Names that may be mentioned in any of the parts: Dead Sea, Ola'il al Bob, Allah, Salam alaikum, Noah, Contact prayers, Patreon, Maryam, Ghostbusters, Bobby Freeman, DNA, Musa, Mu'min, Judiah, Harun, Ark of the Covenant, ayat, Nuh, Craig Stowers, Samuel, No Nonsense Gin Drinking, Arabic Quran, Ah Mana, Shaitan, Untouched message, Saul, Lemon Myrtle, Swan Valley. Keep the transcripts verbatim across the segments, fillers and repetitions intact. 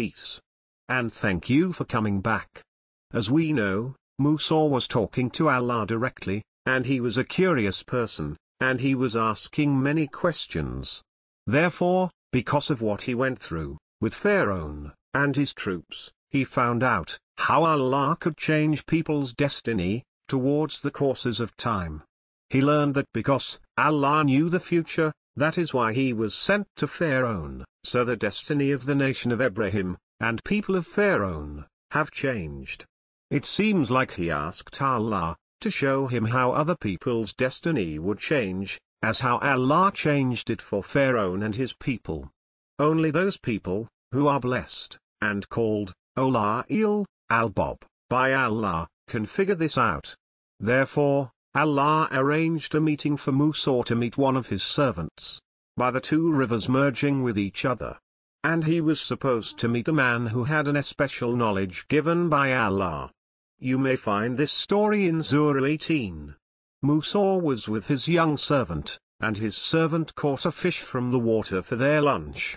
peace. And thank you for coming back. As we know, Musa was talking to Allah directly, and he was a curious person, and he was asking many questions. Therefore, because of what he went through, with Pharaoh, and his troops, he found out how Allah could change people's destiny, towards the courses of time. He learned that because Allah knew the future, that is why he was sent to Pharaoh, so the destiny of the nation of Ibrahim, and people of Pharaoh, have changed. It seems like he asked Allah, to show him how other people's destiny would change, as how Allah changed it for Pharaoh and his people. Only those people, who are blessed, and called Ola'il al Bob by Allah, can figure this out. Therefore, Allah arranged a meeting for Musa to meet one of his servants, by the two rivers merging with each other. And he was supposed to meet a man who had an especial knowledge given by Allah. You may find this story in Surah eighteen. Musa was with his young servant, and his servant caught a fish from the water for their lunch.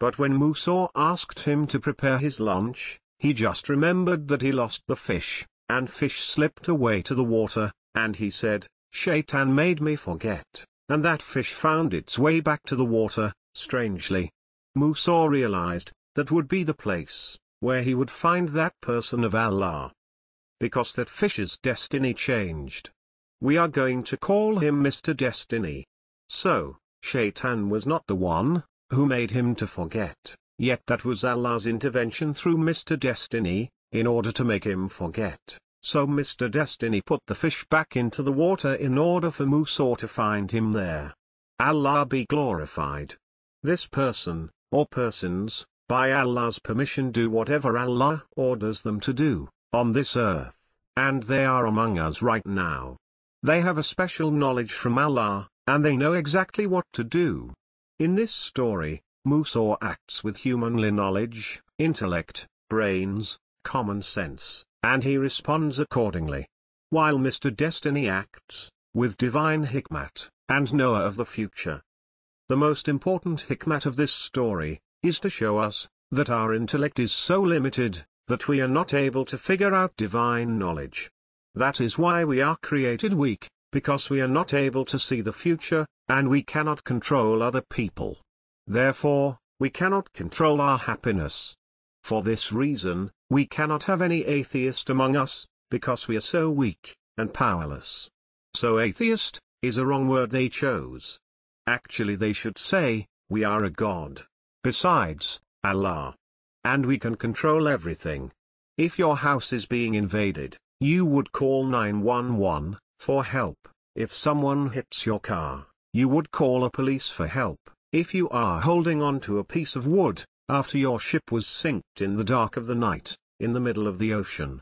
But when Musa asked him to prepare his lunch, he just remembered that he lost the fish, and fish slipped away to the water, and he said, "Shaitan made me forget," and that fish found its way back to the water, strangely. Musa realized, that would be the place, where he would find that person of Allah. Because that fish's destiny changed. We are going to call him Mister Destiny. So, Shaitan was not the one, who made him to forget, yet that was Allah's intervention through Mister Destiny, in order to make him forget. So Mister Destiny put the fish back into the water in order for Musa to find him there. Allah be glorified. This person, or persons, by Allah's permission do whatever Allah orders them to do, on this earth, and they are among us right now. They have a special knowledge from Allah, and they know exactly what to do. In this story, Musa acts with humanly knowledge, intellect, brains, common sense, and he responds accordingly. While Mister Destiny acts, with divine hikmat, and Noah of the future. The most important hikmat of this story, is to show us, that our intellect is so limited, that we are not able to figure out divine knowledge. That is why we are created weak, because we are not able to see the future, and we cannot control other people. Therefore, we cannot control our happiness. For this reason, we cannot have any atheist among us, because we are so weak, and powerless. So atheist, is a wrong word they chose. Actually they should say, we are a god. Besides, Allah. And we can control everything. If your house is being invaded, you would call nine one one, for help. If someone hits your car, you would call a police for help. If you are holding on to a piece of wood, after your ship was sinked in the dark of the night, in the middle of the ocean.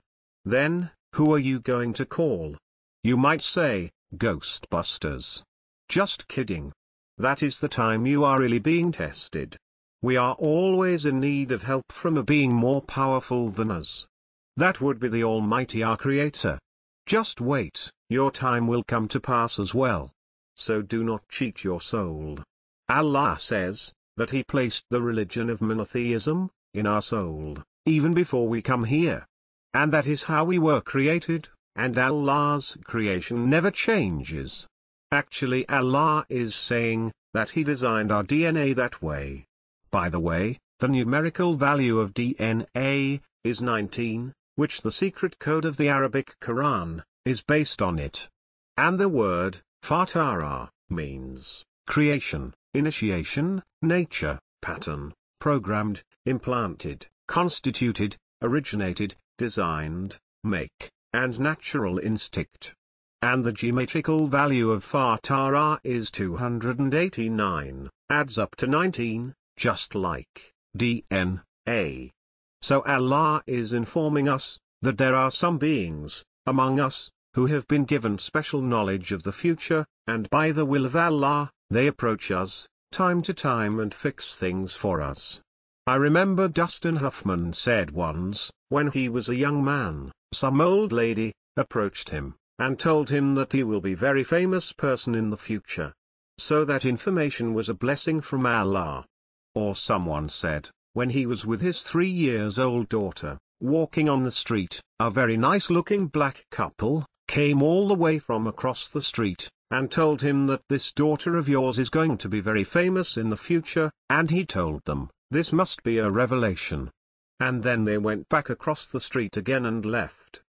Then, who are you going to call? You might say, Ghostbusters. Just kidding. That is the time you are really being tested. We are always in need of help from a being more powerful than us. That would be the Almighty our Creator. Just wait, your time will come to pass as well. So do not cheat your soul. Allah says, that He placed the religion of monotheism, in our soul, even before we come here. And that is how we were created, and Allah's creation never changes. Actually Allah is saying, that He designed our D N A that way. By the way, the numerical value of D N A, is nineteen, which the secret code of the Arabic Quran, is based on it. And the word, Fatara, means, creation, initiation, nature, pattern, programmed, implanted, constituted, originated, designed, make, and natural instinct. And the geometrical value of Fatara is two hundred eighty-nine, adds up to nineteen, just like D N A. So Allah is informing us, that there are some beings, among us, who have been given special knowledge of the future, and by the will of Allah, they approach us, time to time and fix things for us. I remember Dustin Hoffman said once, when he was a young man, some old lady, approached him, and told him that he will be a very famous person in the future. So that information was a blessing from Allah. Or someone said, when he was with his three years old daughter, walking on the street. A very nice-looking black couple came all the way from across the street, and told him that this daughter of yours is going to be very famous in the future, and he told them, this must be a revelation. And then they went back across the street again and left.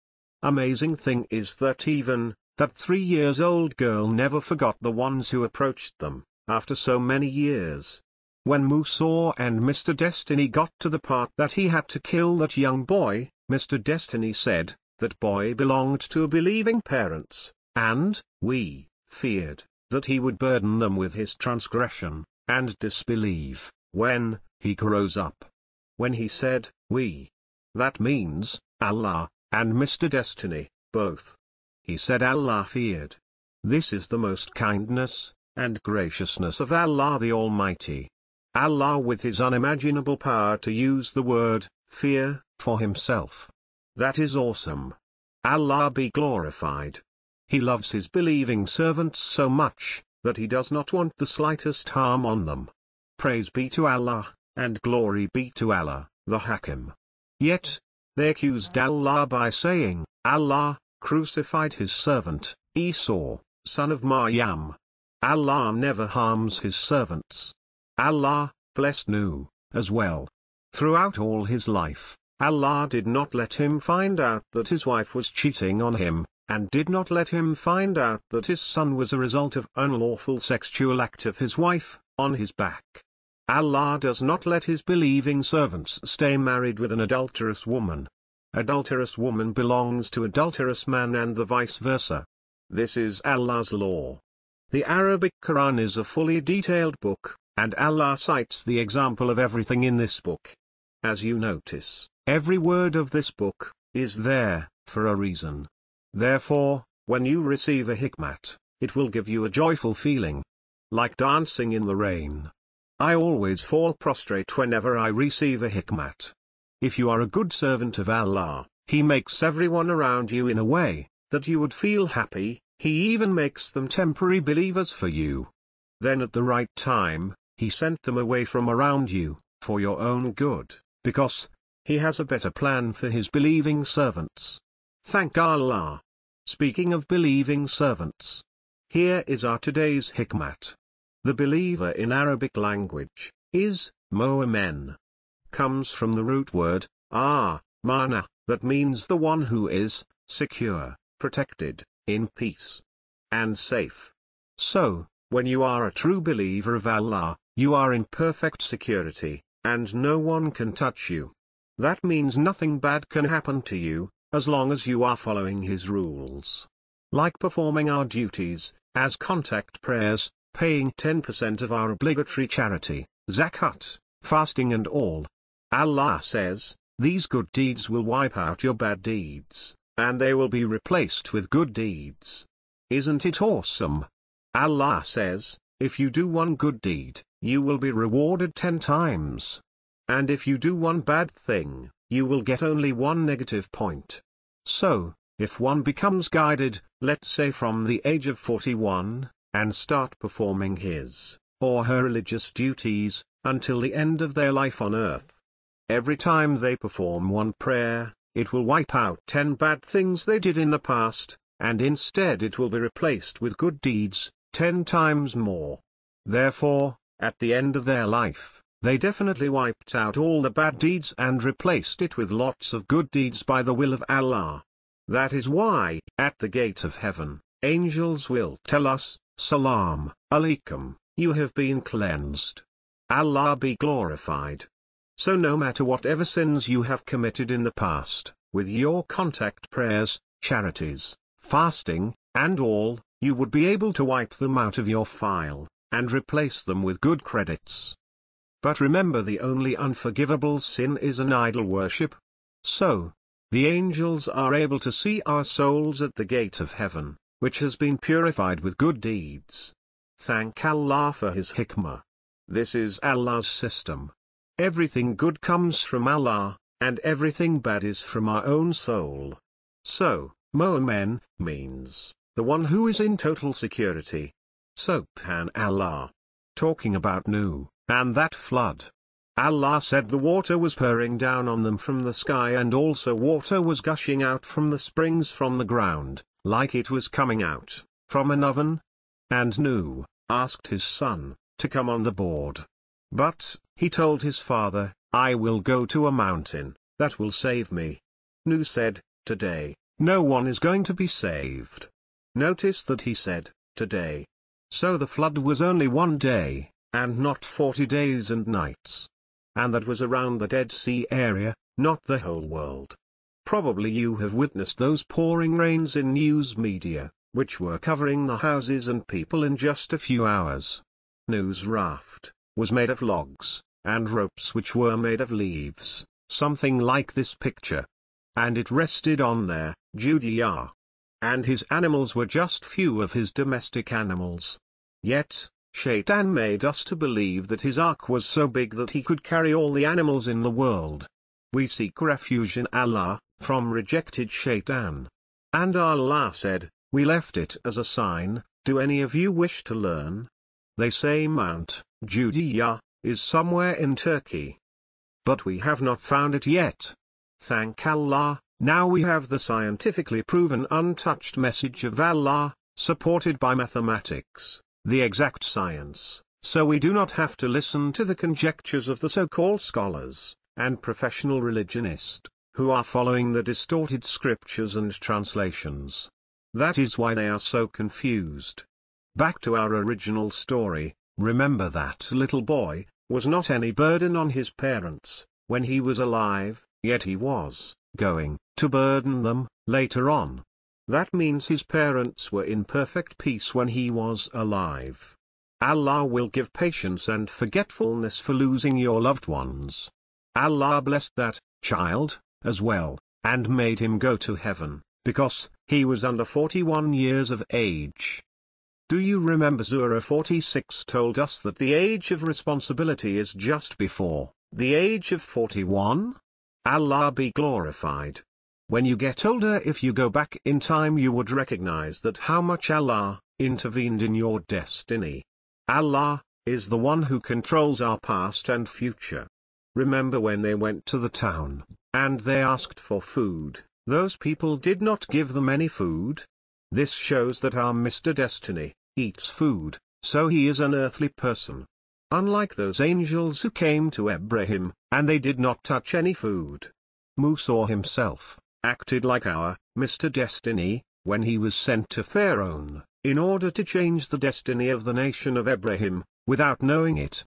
Amazing thing is that even, that three years old girl never forgot the ones who approached them, after so many years. When Musa and Mister Destiny got to the part that he had to kill that young boy, Mister Destiny said, that boy belonged to believing parents, and, we, feared, that he would burden them with his transgression, and disbelieve, when, he grows up. When he said, we. That means, Allah, and Mister Destiny, both. He said Allah feared. This is the most kindness, and graciousness of Allah the Almighty. Allah with his unimaginable power to use the word, fear, for himself. That is awesome. Allah be glorified. He loves his believing servants so much, that he does not want the slightest harm on them. Praise be to Allah, and glory be to Allah, the Hakim. Yet, they accused Allah by saying, Allah crucified his servant, Esau, son of Maryam. Allah never harms his servants. Allah blessed Nuh, as well. Throughout all his life, Allah did not let him find out that his wife was cheating on him, and did not let him find out that his son was a result of unlawful sexual act of his wife, on his back. Allah does not let his believing servants stay married with an adulterous woman. Adulterous woman belongs to adulterous man and the vice versa. This is Allah's law. The Arabic Quran is a fully detailed book, and Allah cites the example of everything in this book. As you notice, every word of this book is there for a reason. Therefore, when you receive a hikmat, it will give you a joyful feeling, like dancing in the rain. I always fall prostrate whenever I receive a hikmat. If you are a good servant of Allah, He makes everyone around you in a way that you would feel happy. He even makes them temporary believers for you. Then at the right time, He sent them away from around you, for your own good, because He has a better plan for His believing servants. Thank Allah. Speaking of believing servants, here is our today's hikmat. The believer in Arabic language is mu'min. Comes from the root word Ah Mana, that means the one who is secure, protected, in peace, and safe. So, when you are a true believer of Allah, you are in perfect security, and no one can touch you. That means nothing bad can happen to you, as long as you are following His rules. Like performing our duties, as contact prayers, paying ten percent of our obligatory charity, zakat, fasting and all. Allah says, these good deeds will wipe out your bad deeds, and they will be replaced with good deeds. Isn't it awesome? Allah says, if you do one good deed, you will be rewarded ten times. And if you do one bad thing, you will get only one negative point. So, if one becomes guided, let's say from the age of forty-one, and start performing his, or her religious duties, until the end of their life on earth. Every time they perform one prayer, it will wipe out ten bad things they did in the past, and instead it will be replaced with good deeds, ten times more. Therefore, at the end of their life, they definitely wiped out all the bad deeds and replaced it with lots of good deeds by the will of Allah. That is why, at the gate of heaven, angels will tell us, Salam alaikum, you have been cleansed. Allah be glorified. So no matter whatever sins you have committed in the past, with your contact prayers, charities, fasting, and all, you would be able to wipe them out of your file, and replace them with good credits. But remember, the only unforgivable sin is an idol worship. So, the angels are able to see our souls at the gate of heaven, which has been purified with good deeds. Thank Allah for His hikmah. This is Allah's system. Everything good comes from Allah, and everything bad is from our own soul. So, mu'min means the one who is in total security. Subhanallah. Talking about Nuh and that flood. Allah said the water was pouring down on them from the sky, and also water was gushing out from the springs from the ground, like it was coming out from an oven. And Nuh asked his son to come on the board. But he told his father, "I will go to a mountain that will save me." Nuh said, "Today, no one is going to be saved." Notice that he said, "Today." So the flood was only one day, and not forty days and nights. And that was around the Dead Sea area, not the whole world. Probably you have witnessed those pouring rains in news media, which were covering the houses and people in just a few hours. Nuh's raft was made of logs, and ropes which were made of leaves, something like this picture. And it rested on there, Judiah. And his animals were just few of his domestic animals. Yet, Shaitan made us to believe that his ark was so big that he could carry all the animals in the world. We seek refuge in Allah from rejected Shaitan. And Allah said, "We left it as a sign. Do any of you wish to learn?" They say Mount Judea is somewhere in Turkey. But we have not found it yet. Thank Allah, now we have the scientifically proven untouched message of Allah, supported by mathematics, the exact science, so we do not have to listen to the conjectures of the so-called scholars and professional religionists, who are following the distorted scriptures and translations. That is why they are so confused. Back to our original story, remember that little boy was not any burden on his parents when he was alive, yet he was going to burden them later on. That means his parents were in perfect peace when he was alive. Allah will give patience and forgetfulness for losing your loved ones. Allah blessed that child as well, and made him go to heaven, because he was under forty-one years of age. Do you remember Surah forty-six told us that the age of responsibility is just before the age of forty-one? Allah be glorified. When you get older, if you go back in time, you would recognize that how much Allah intervened in your destiny. Allah is the one who controls our past and future. Remember when they went to the town, and they asked for food, those people did not give them any food? This shows that our Mister Destiny eats food, so he is an earthly person. Unlike those angels who came to Ibrahim, and they did not touch any food. Musa himself acted like our Mister Destiny when he was sent to Pharaoh, in order to change the destiny of the nation of Ibrahim, without knowing it.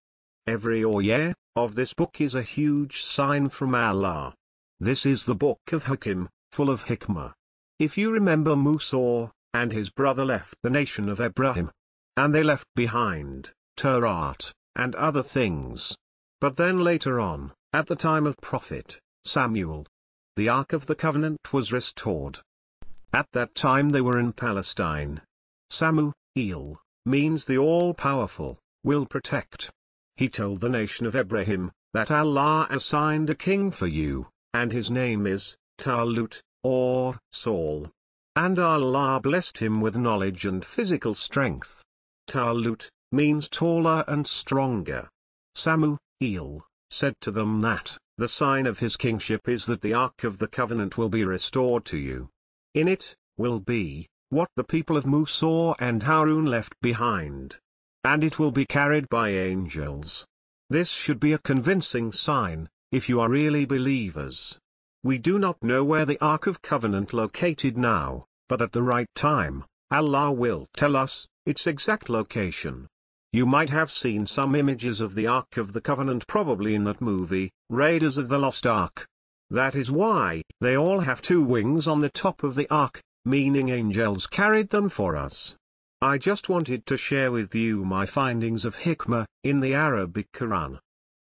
Every ayah of this book is a huge sign from Allah. This is the book of Hakim, full of hikmah. If you remember, Musa and his brother left the nation of Ibrahim, and they left behind Taurat and other things. But then later on, at the time of Prophet Samuel, the Ark of the Covenant was restored. At that time they were in Palestine. Samuel means the all-powerful will protect. He told the nation of Ibrahim that Allah assigned a king for you, and his name is Talut, or Saul. And Allah blessed him with knowledge and physical strength. Talut means taller and stronger. Samuel said to them that the sign of his kingship is that the Ark of the Covenant will be restored to you. In it will be what the people of Musa and Harun left behind. And it will be carried by angels. This should be a convincing sign, if you are really believers. We do not know where the Ark of Covenant located now, but at the right time, Allah will tell us its exact location. You might have seen some images of the Ark of the Covenant, probably in that movie, Raiders of the Lost Ark. That is why they all have two wings on the top of the Ark, meaning angels carried them for us. I just wanted to share with you my findings of hikmah in the Arabic Quran.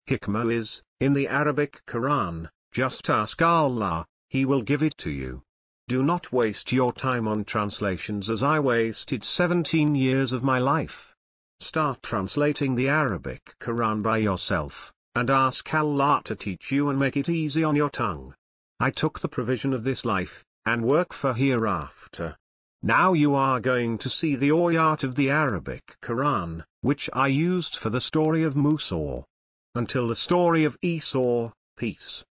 Hikmah is, in the Arabic Quran, just ask Allah, He will give it to you. Do not waste your time on translations, as I wasted seventeen years of my life. Start translating the Arabic Quran by yourself, and ask Allah to teach you and make it easy on your tongue. I took the provision of this life, and work for hereafter. Now you are going to see the ayat of the Arabic Quran, which I used for the story of Musa. until the story of Esau, peace,